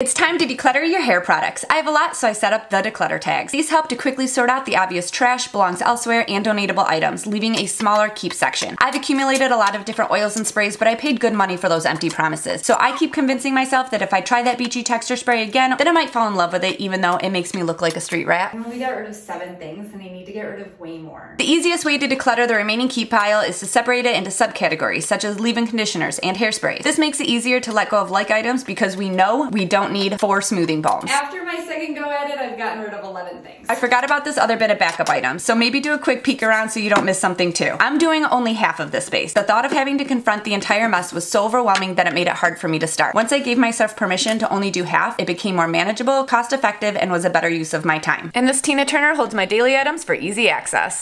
It's time to declutter your hair products. I have a lot, so I set up the declutter tags. These help to quickly sort out the obvious trash, belongs elsewhere, and donatable items, leaving a smaller keep section. I've accumulated a lot of different oils and sprays, but I paid good money for those empty promises. So I keep convincing myself that if I try that Beachy Texture Spray again, then I might fall in love with it, even though it makes me look like a street rat. I only got rid of 7 things, and I need to get rid of way more. The easiest way to declutter the remaining keep pile is to separate it into subcategories, such as leave-in conditioners and hairsprays. This makes it easier to let go of like items because we know we don't need 4 smoothing balms. After my second go at it, I've gotten rid of 11 things. I forgot about this other bit of backup items, so maybe do a quick peek around so you don't miss something too. I'm doing only half of this space. The thought of having to confront the entire mess was so overwhelming that it made it hard for me to start. Once I gave myself permission to only do half, it became more manageable, cost effective, and was a better use of my time. And this Tina Turner holds my daily items for easy access.